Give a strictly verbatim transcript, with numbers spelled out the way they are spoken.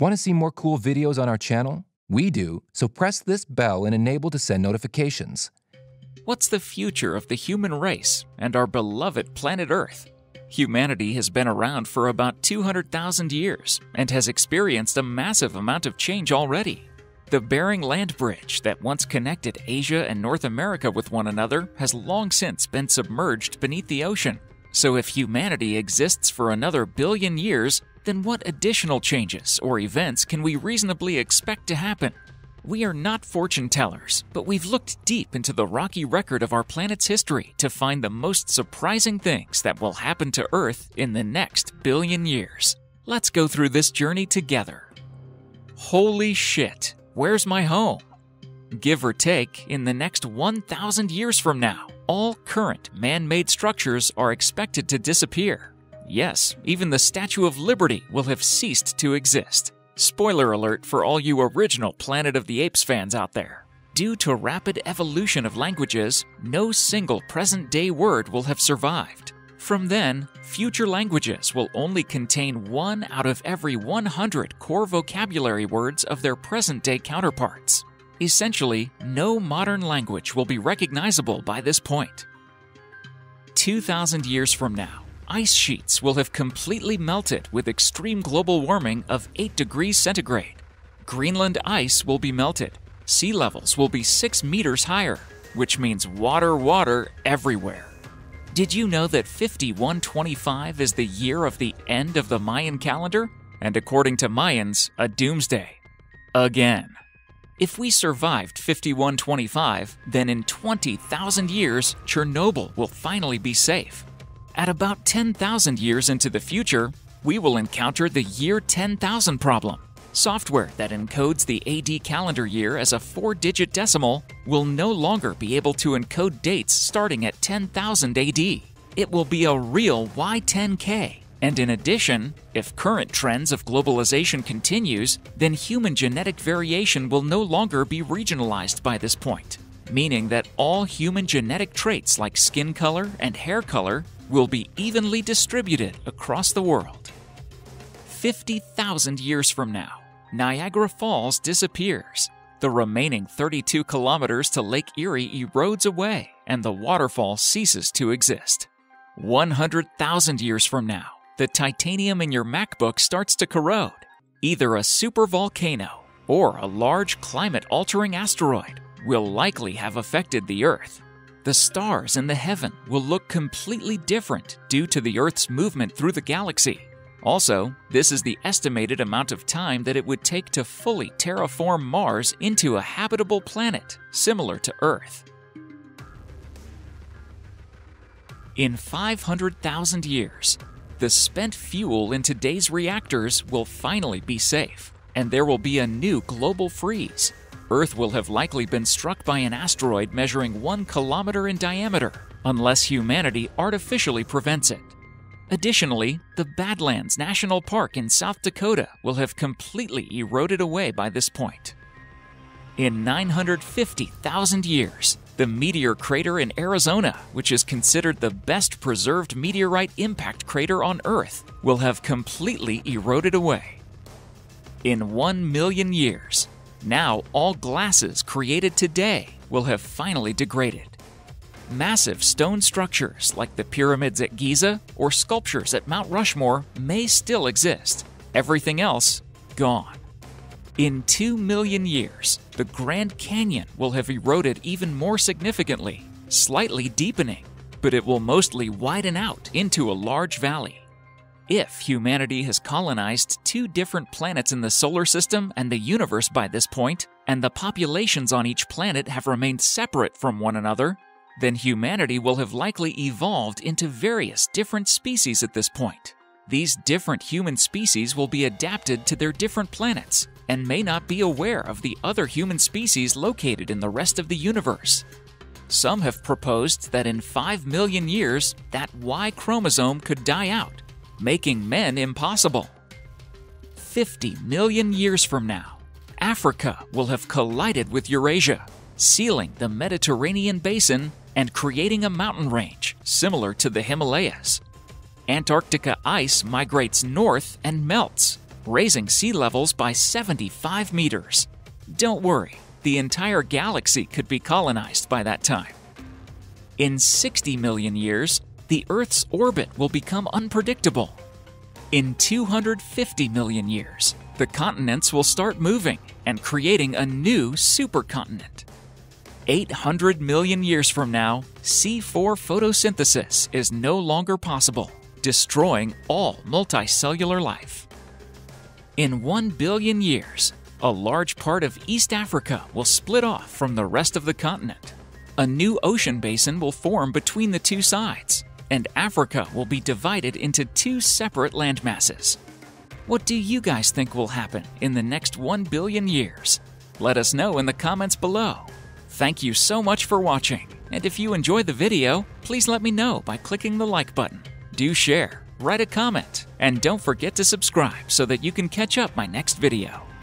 Want to see more cool videos on our channel? We do, so press this bell and enable to send notifications. What's the future of the human race and our beloved planet Earth? Humanity has been around for about two hundred thousand years and has experienced a massive amount of change already. The Bering Land Bridge that once connected Asia and North America with one another has long since been submerged beneath the ocean. So if humanity exists for another billion years, then what additional changes or events can we reasonably expect to happen? We are not fortune tellers, but we've looked deep into the rocky record of our planet's history to find the most surprising things that will happen to Earth in the next billion years. Let's go through this journey together. Holy shit, where's my home? Give or take, in the next one thousand years from now, all current man-made structures are expected to disappear. Yes, even the Statue of Liberty will have ceased to exist. Spoiler alert for all you original Planet of the Apes fans out there. Due to rapid evolution of languages, no single present-day word will have survived. From then, future languages will only contain one out of every one hundred core vocabulary words of their present-day counterparts. Essentially, no modern language will be recognizable by this point. two thousand years from now, ice sheets will have completely melted with extreme global warming of eight degrees centigrade. Greenland ice will be melted. Sea levels will be six meters higher, which means water, water everywhere. Did you know that fifty-one twenty-five is the year of the end of the Mayan calendar? And according to Mayans, a doomsday. Again. If we survived fifty-one twenty-five, then in twenty thousand years, Chernobyl will finally be safe. At about ten thousand years into the future, we will encounter the year ten thousand problem. Software that encodes the A D calendar year as a four-digit decimal will no longer be able to encode dates starting at ten thousand A D. It will be a real Y ten K. And in addition, if current trends of globalization continues, then human genetic variation will no longer be regionalized by this point, meaning that all human genetic traits like skin color and hair color will be evenly distributed across the world. fifty thousand years from now, Niagara Falls disappears. The remaining thirty-two kilometers to Lake Erie erodes away, and the waterfall ceases to exist. one hundred thousand years from now, the titanium in your MacBook starts to corrode. Either a supervolcano or a large climate-altering asteroid will likely have affected the Earth. The stars in the heaven will look completely different due to the Earth's movement through the galaxy. Also, this is the estimated amount of time that it would take to fully terraform Mars into a habitable planet similar to Earth. In five hundred thousand years, the spent fuel in today's reactors will finally be safe, and there will be a new global freeze. Earth will have likely been struck by an asteroid measuring one kilometer in diameter, unless humanity artificially prevents it. Additionally, the Badlands National Park in South Dakota will have completely eroded away by this point. In nine hundred fifty thousand years, the meteor crater in Arizona, which is considered the best preserved meteorite impact crater on Earth, will have completely eroded away. In one million years, now all glasses created today will have finally degraded. Massive stone structures like the pyramids at Giza or sculptures at Mount Rushmore may still exist. Everything else, gone. In two million years, the Grand Canyon will have eroded even more significantly, slightly deepening, but it will mostly widen out into a large valley. If humanity has colonized two different planets in the solar system and the universe by this point, and the populations on each planet have remained separate from one another, then humanity will have likely evolved into various different species at this point. These different human species will be adapted to their different planets and may not be aware of the other human species located in the rest of the universe. Some have proposed that in five million years, that Y chromosome could die out, making men impossible. fifty million years from now, Africa will have collided with Eurasia, sealing the Mediterranean basin and creating a mountain range similar to the Himalayas. Antarctica ice migrates north and melts, raising sea levels by seventy-five meters. Don't worry, the entire galaxy could be colonized by that time. In sixty million years, the Earth's orbit will become unpredictable. In two hundred fifty million years, the continents will start moving and creating a new supercontinent. eight hundred million years from now, C four photosynthesis is no longer possible, destroying all multicellular life. In one billion years, a large part of East Africa will split off from the rest of the continent. A new ocean basin will form between the two sides, and Africa will be divided into two separate landmasses. What do you guys think will happen in the next one billion years? Let us know in the comments below. Thank you so much for watching, and if you enjoyed the video, please let me know by clicking the like button. Do share, write a comment, and don't forget to subscribe so that you can catch up my next video.